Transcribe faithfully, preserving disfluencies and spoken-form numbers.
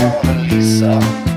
Mona Lisa.